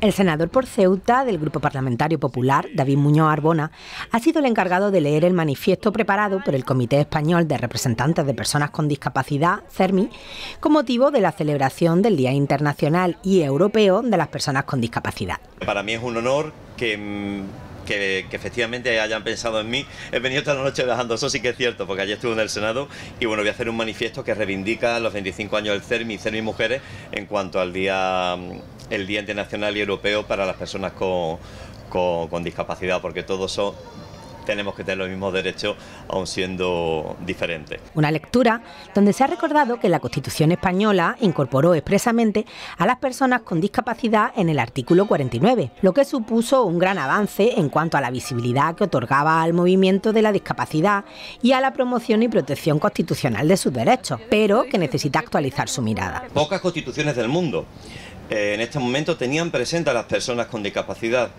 El senador por Ceuta del Grupo Parlamentario Popular, David Muñoz Arbona, ha sido el encargado de leer el manifiesto preparado por el Comité Español de Representantes de Personas con Discapacidad, CERMI, con motivo de la celebración del Día Internacional y Europeo de las Personas con Discapacidad. Para mí es un honor que efectivamente hayan pensado en mí. He venido esta noche viajando, eso sí que es cierto, porque ayer estuve en el Senado y bueno, voy a hacer un manifiesto que reivindica los 25 años del CERMI y CERMI Mujeres en cuanto al Día Internacional y Europeo para las Personas con Discapacidad, porque todos tenemos que tener los mismos derechos aun siendo diferentes. Una lectura donde se ha recordado que la Constitución Española incorporó expresamente a las personas con discapacidad en el artículo 49, lo que supuso un gran avance en cuanto a la visibilidad que otorgaba al movimiento de la discapacidad y a la promoción y protección constitucional de sus derechos, pero que necesita actualizar su mirada. Pocas constituciones del mundo en este momento tenían presente a las personas con discapacidad.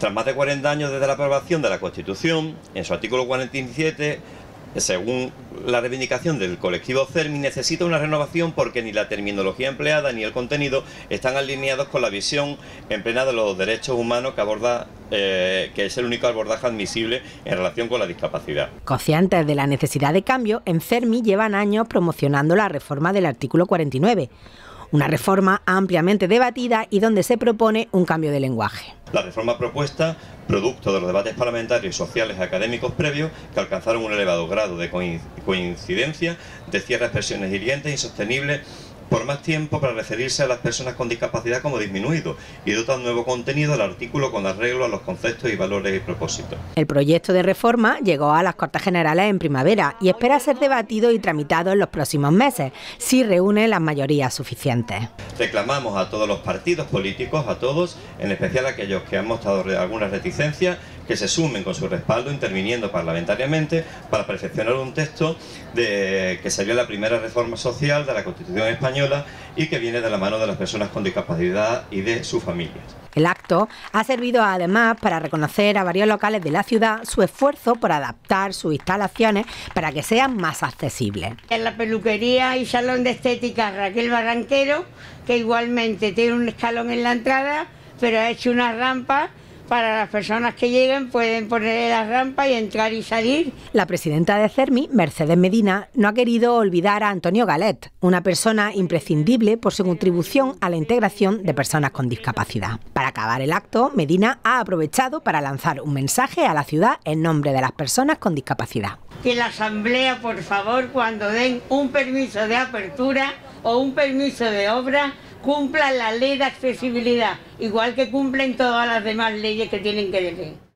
Tras más de 40 años desde la aprobación de la Constitución, en su artículo 47, según la reivindicación del colectivo CERMI, necesita una renovación porque ni la terminología empleada ni el contenido están alineados con la visión en plena de los derechos humanos que aborda que es el único abordaje admisible en relación con la discapacidad. Conscientes de la necesidad de cambio, en CERMI llevan años promocionando la reforma del artículo 49, una reforma ampliamente debatida y donde se propone un cambio de lenguaje. La reforma propuesta, producto de los debates parlamentarios, sociales y académicos previos, que alcanzaron un elevado grado de coincidencia, decía expresiones hirientes, insostenibles por más tiempo para referirse a las personas con discapacidad como disminuidos y dota un nuevo contenido al artículo con arreglo a los conceptos y valores y propósitos. El proyecto de reforma llegó a las Cortes Generales en primavera y espera ser debatido y tramitado en los próximos meses, si reúne las mayorías suficientes. Reclamamos a todos los partidos políticos, a todos, en especial a aquellos que han mostrado algunas reticencias, que se sumen con su respaldo interviniendo parlamentariamente para perfeccionar un texto que sería la primera reforma social de la Constitución Española y que viene de la mano de las personas con discapacidad y de sus familias. El acto ha servido además para reconocer a varios locales de la ciudad su esfuerzo por adaptar sus instalaciones para que sean más accesibles. En la peluquería y salón de estética Raquel Barranquero, que igualmente tiene un escalón en la entrada, pero ha hecho una rampa. Para las personas que lleguen pueden poner la rampa y entrar y salir. La presidenta de CERMI, Mercedes Medina, no ha querido olvidar a Antonio Galet, una persona imprescindible por su contribución a la integración de personas con discapacidad. Para acabar el acto, Medina ha aprovechado para lanzar un mensaje a la ciudad en nombre de las personas con discapacidad. Que la asamblea, por favor, cuando den un permiso de apertura o un permiso de obra, cumplan la ley de accesibilidad, igual que cumplen todas las demás leyes que tienen que decir.